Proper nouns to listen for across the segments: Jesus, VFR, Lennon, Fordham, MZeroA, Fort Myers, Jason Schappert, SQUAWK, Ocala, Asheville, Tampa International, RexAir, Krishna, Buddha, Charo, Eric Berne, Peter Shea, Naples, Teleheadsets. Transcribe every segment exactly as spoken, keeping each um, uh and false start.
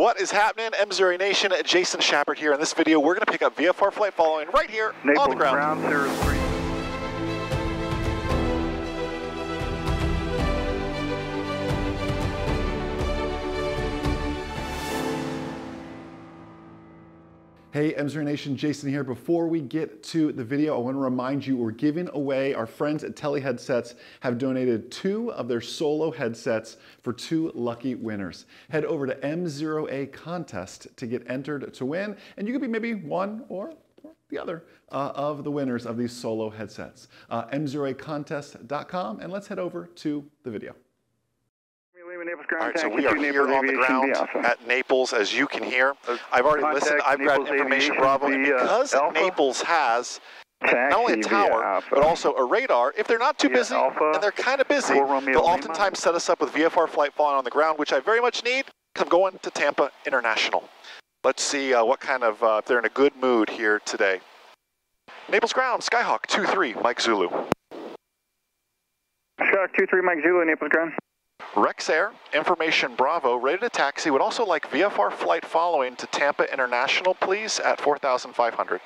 What is happening, MZeroA Nation? Jason Schappert here. In this video, we're going to pick up V F R flight following right here Naples, on the ground. ground Hey, MZeroA Nation, Jason here. Before we get to the video, I want to remind you we're giving away, our friends at Teleheadsets have donated two of their solo headsets for two lucky winners. Head over to M zero A contest to get entered to win, and you could be maybe one or the other uh, of the winners of these solo headsets. Uh, M zero A contest dot com, and let's head over to the video. All right, so we are here on the ground at Naples, as you can hear. I've already listened. I've got information, Bravo. And because Naples has not only a tower, but also a radar, if they're not too busy, and they're kind of busy, they'll oftentimes set us up with V F R flight falling on the ground, which I very much need because I'm going to Tampa International. Let's see uh, what kind of, uh, if they're in a good mood here today. Naples ground, Skyhawk two three, Mike Zulu. Skyhawk two three, Mike Zulu, Naples ground. RexAir, information Bravo, ready to taxi, would also like V F R flight following to Tampa International, please, at four thousand five hundred.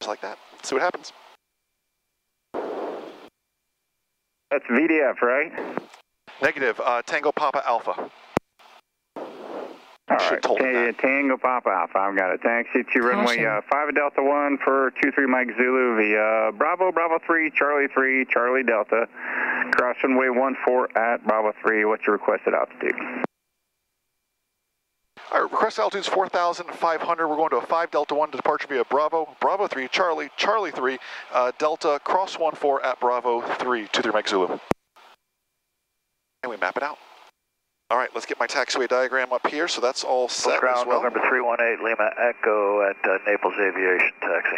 Just like that. Let's see what happens. That's V D F, right? Negative. Uh, Tango Papa Alpha. All right. Hey, Tango Papa Alpha. I've got a taxi to runway uh, five Delta one for two three Mike Zulu via Bravo, Bravo three, Charlie three, Charlie Delta. Cross runway one four at Bravo three. What's your requested altitude? All right, requested altitude is four thousand five hundred. We're going to a five Delta one to departure via Bravo, Bravo three, Charlie, Charlie three, uh, Delta, cross one four at Bravo three, two three Mike Zulu. And we map it out. All right, let's get my taxiway diagram up here, so that's all set ground, as well. Number three one eight Lima Echo at uh, Naples Aviation Taxi.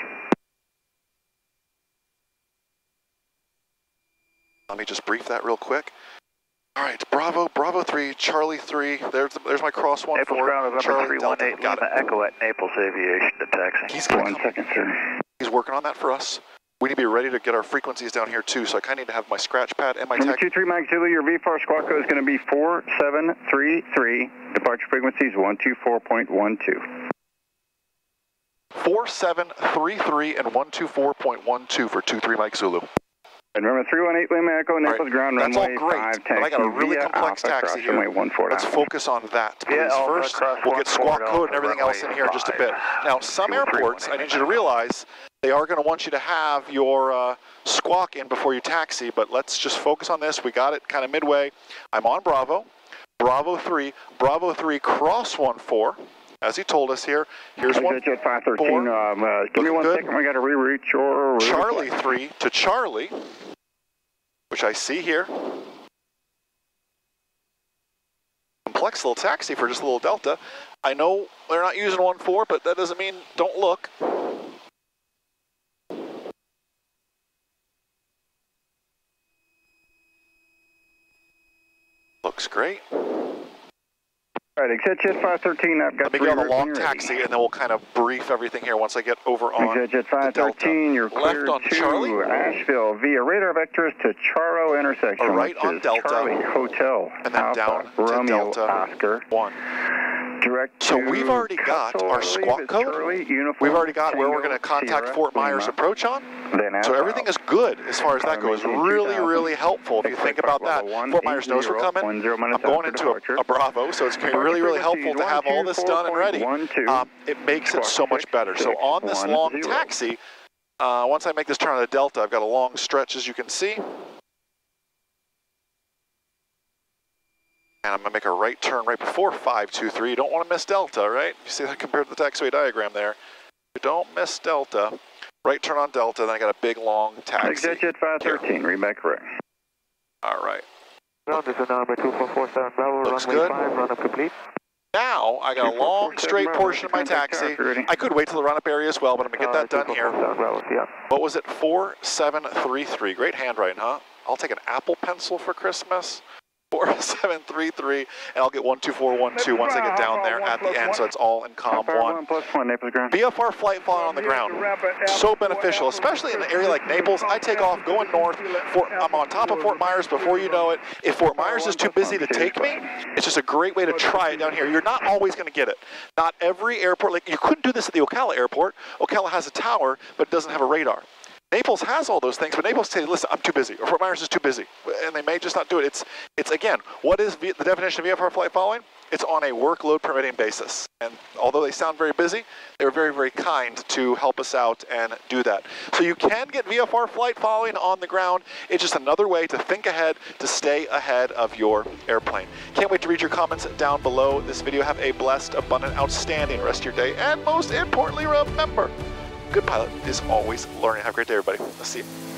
Let me just brief that real quick. All right, Bravo, Bravo three, Charlie three, there's, there's my cross one four. Naples ground, number three one eight Lima it. Echo at Naples Aviation to Taxi. He's one second, sir. He's working on that for us. We need to be ready to get our frequencies down here too, so I kind of need to have my scratch pad and my tech. two three Mike Zulu, your V F R squawk code is going to be four seven three three, departure frequencies one two four point one two. four seven three three and one two four point one two for two three Mike Zulu. And remember, three one eight Lima Echo, Naples right. ground, that's runway five ten. But I got a really Via complex Alpha taxi here. Let's focus on that, please. Alpha, first, we'll get squawk code and everything else in here in just a bit. Now, some airports, I need you to realize, they are going to want you to have your uh, squawk in before you taxi, but let's just focus on this. We got it kind of midway. I'm on Bravo, Bravo three, Bravo three, cross one four. As he told us here, here's one. five thirteen, um, uh, give me one good. second. We got to reroute your Charlie three to Charlie, which I see here. Complex little taxi for just a little Delta. I know they're not using one four, but that doesn't mean don't look. Looks great. All right, exit jet five thirteen, I've got Let me get on a long taxi, ready. and then we'll kind of brief everything here once I get over on Exit jet five thirteen, you're cleared to Charlie. Asheville via radar vectors to Charo intersection. All right, on Delta. Charlie Hotel. And then Alpha, down to Romeo Delta Oscar. one. Direct so we've already got Castle, our squawk code. Charlie, uniform, we've already got where we're going to contact Sierra, Fort Myers Lima. approach on. Then so everything out. is good as far as that goes. Really, really helpful if you think about that. Fort Myers knows we're coming. I'm going into a, a Bravo, so it's going to be really, really helpful to have all this done and ready. Um, it makes it so much better. So on this long taxi, uh, once I make this turn on the Delta, I've got a long stretch, as you can see. And I'm going to make a right turn right before five two three. You don't want to miss Delta, right? You see that compared to the taxiway diagram there. You don't miss Delta. Right turn on Delta, then I got a big, long taxi. Exit jet five thirteen, read correct. All right. Ground is on runway two four four seven, Bravo, looks runway good. five, run up complete. Now, I got a long, straight portion of my taxi. I could wait till the run-up area as well, but I'm going to get that done here. What was it? four seven three three. Great handwriting, huh? I'll take an Apple Pencil for Christmas. four seven three three, and I'll get one two four one two once I get down there at the end, so it's all in comm one. V F R flight flying on the ground, so beneficial, especially in an area like Naples. I take off going north, Fort, I'm on top of Fort Myers before you know it. If Fort Myers is too busy to take me, it's just a great way to try it down here. You're not always going to get it. Not every airport, like you couldn't do this at the Ocala airport. Ocala has a tower, but doesn't have a radar. Naples has all those things, but Naples says, listen, I'm too busy, or Fort Myers is too busy, and they may just not do it. It's, it's again, what is v the definition of V F R flight following? It's on a workload permitting basis, and although they sound very busy, they were very, very kind to help us out and do that. So you can get V F R flight following on the ground. It's just another way to think ahead, to stay ahead of your airplane. Can't wait to read your comments down below this video. Have a blessed, abundant, outstanding rest of your day, and most importantly, remember, good pilot is always learning. Have a great day, everybody. I'll see you.